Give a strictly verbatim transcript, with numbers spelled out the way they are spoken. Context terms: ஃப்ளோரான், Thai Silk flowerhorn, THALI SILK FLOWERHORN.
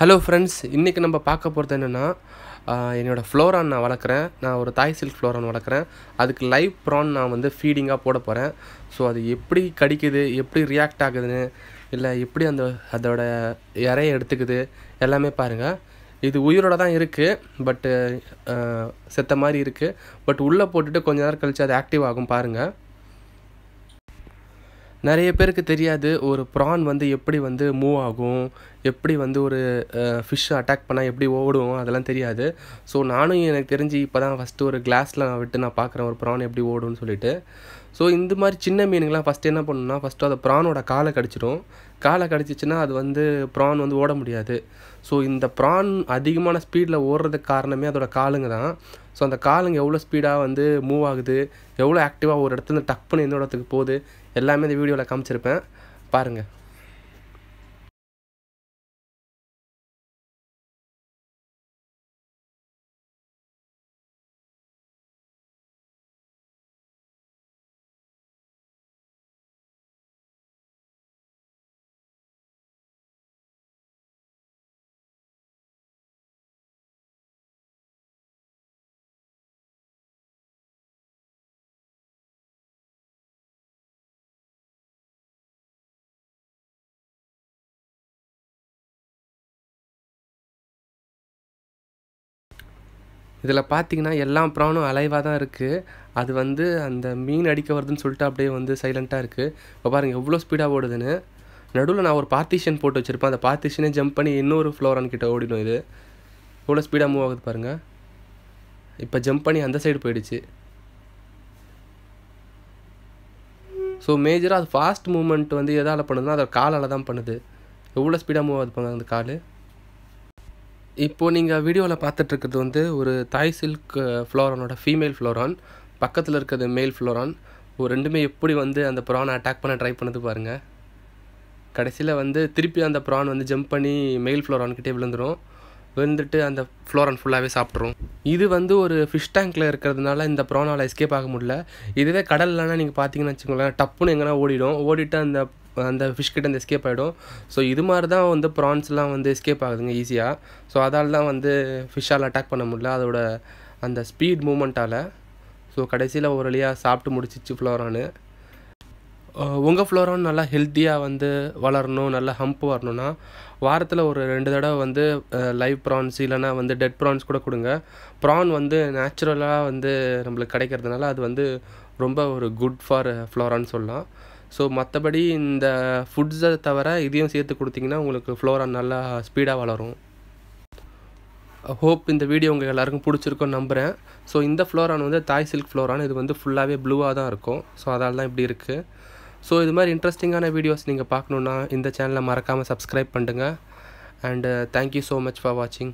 hello friends इनके number पाक फ्लोरान ना वलक्करें ना और थाई सिल्क फ्लोरान वलक्करें अदुक्कु लाइव प्रॉन ना वंदु फीडिंगा पोड पोरेन सो अदु एप्पडी कडिक्कुदु एप्पडी रिएक्ट आगुदुन्नु इल्ल एप्पडी अंद अदोड इरैय एडुत्तुक्कुदु एल्लामे पारुंगा இது உயிரோட தான் இருக்கு பட் செத்த மாதிரி இருக்கு பட் உள்ள போட்டுட்டு கொஞ்ச நேரம் கழிச்சு அது ஆக்டிவ் ஆகும் பாருங்க நிறைய பேருக்கு தெரியாது ஒரு பிரான் வந்து எப்படி வந்து மூவ் ஆகும் எப்படி வந்து ஒரு ஃபிஷ் அட்டாக் பண்ணா எப்படி ஓடும் அதெல்லாம் தெரியாது சோ நானும் எனக்கு தெரிஞ்சு இப்பதான் ஃபர்ஸ்ட் ஒரு கிளாஸ்ல நான் விட்டு நான் பார்க்கறேன் ஒரு பிரான் எப்படி ஓடும்னு சொல்லிட்டு சோ இந்த மாதிரி சின்ன மீனுகளா ஃபர்ஸ்ட் என்ன பண்ணும்னா ஃபர்ஸ்ட் அந்த பிரானோட காலை கடிச்சிடும் காலை கடிச்சிச்சுனா அது வந்து பிரான் வந்து ஓட முடியாது சோ இந்த பிரான் அதிகமான ஸ்பீட்ல ஓடுறதுக்கு காரணமே அதோட காலுங்க தான் சோ அந்த காலுங்க எவ்வளவு ஸ்பீடா வந்து மூவ் ஆகுது எவ்வளவு ஆக்டிவா ஒரு இடத்துல டக் பண்ணி இன்னொரு இடத்துக்கு போகுது எல்லாமே இந்த வீடியோல காமிச்சிருப்பேன் பாருங்க இதில பாத்தீங்கன்னா எல்லா பிரானும் அலைவா தான் இருக்கு அது வந்து அந்த மீன் அடிக்க வருதுன்னு சொல்லிட்டு அப்படியே வந்து சைலண்டா இருக்கு இப்ப பாருங்க எவ்வளவு ஸ்பீடா ஓடுதுன்னு நடுவுல நான் ஒரு பார்ட்டிஷன் போட்டு வச்சிருப்பேன் அந்த பார்ட்டிஷனே ஜம்ப் பண்ணி இன்னொரு ஃப்ளோரான் கிட்ட ஓடிடும் இது எவ்வளவு ஸ்பீடா மூவ் ஆகுது பாருங்க இப்ப ஜம்ப் பண்ணி அந்த சைடு போயிடுச்சு சோ மேஜரா அது ஃபாஸ்ட் மூவ்மென்ட் வந்து எதால பண்ணுதுன்னா அது காலால தான் பண்ணுது எவ்வளவு ஸ்பீடா மூவ் ஆகுது பாருங்க அந்த கால் இப்போ நீங்க வீடியோல பார்த்துட்டு இருக்குது வந்து ஒரு தாய் சில்க் ஃப்ளோரானோட ஃபீமேல் ஃப்ளோரான் பக்கத்துல இருக்குது மேல் ஃப்ளோரான் ஒரு ரெண்டுமே எப்படி வந்து அந்த பிரான் அட்டாக் பண்ண ட்ரை பண்ணுது பாருங்க கடைசில வந்து திருப்பி அந்த பிரான் வந்து ஜம்ப் பண்ணி மேல் ஃப்ளோரான் கிட்ட விழுந்துரும் விழுந்துட்டு அந்த ஃப்ளோரான் ஃபுல்லாவே சாப்பிட்டுரும் இது வந்து ஒரு ஃபிஷ் டேங்க்ல இருக்குறதுனால இந்த பிரானால எஸ்கேப் ஆக முடியல இதுவே கடல்லனா நீங்க பாத்தீங்கன்னா வெச்சுங்களா டப்புன்னு எங்கனா ஓடிடும் ஓடிட்டு அந்த அந்த ஃபிஷ் கிட்ட அந்த எஸ்கேப் ஆயிடும் சோ இது மாதிரி தான் வந்து பிரான்ஸ்லாம் வந்து எஸ்கேப் ஆகுதுங்க ஈஸியா சோ அதால தான் வந்து ஃபிஷ்ஷால அட்டாக் பண்ண முடியல அதோட அந்த ஸ்பீட் மூவ்மென்ட்டால சோ கடைசில ஒருளியா சாப்பிட்டு முடிச்சிச்சு ஃப்ளோரான் உங்க ஃப்ளோரான் நல்லா ஹெல்தியா வந்து வளரணும் நல்ல ஹம்ப் வரணும்னா வாரத்துல ஒரு ரெண்டு தடவை வந்து லைவ் பிரான்ஸ் இல்லனா வந்து டெட் பிரான்ஸ் கூட கொடுங்க பிரான் வந்து நேச்சுரலா வந்து நமக்கு கிடைக்கிறதுனால அது வந்து ரொம்ப ஒரு குட் ஃபார் ஃப்ளோரான் சொல்லலாம் सो மத்தபடி இந்த ஃபுட்ஸ் தவிர இதையும் சேர்த்து கொடுத்தீங்கன்னா உங்களுக்கு ஃப்ளோரா நல்லா ஸ்பீடா வளரும் ஹோப் இந்த வீடியோ உங்களுக்கு எல்லாருக்கும் பிடிச்சிருக்கும் நம்புறேன் சோ இந்த ஃப்ளோரான் வந்து தாய் சில்க் ஃப்ளோரான் இது வந்து ஃபுல்லாவே ப்ளூவா தான் இருக்கும் சோ அதால தான் இப்படி இருக்கு சோ இது மாதிரி இன்ட்ரஸ்டிங்கான வீடியோஸ் நீங்க பார்க்கணும்னா இந்த சேனலை மறக்காம சப்ஸ்கிரைப் பண்ணுங்க and uh, thank you so much for watching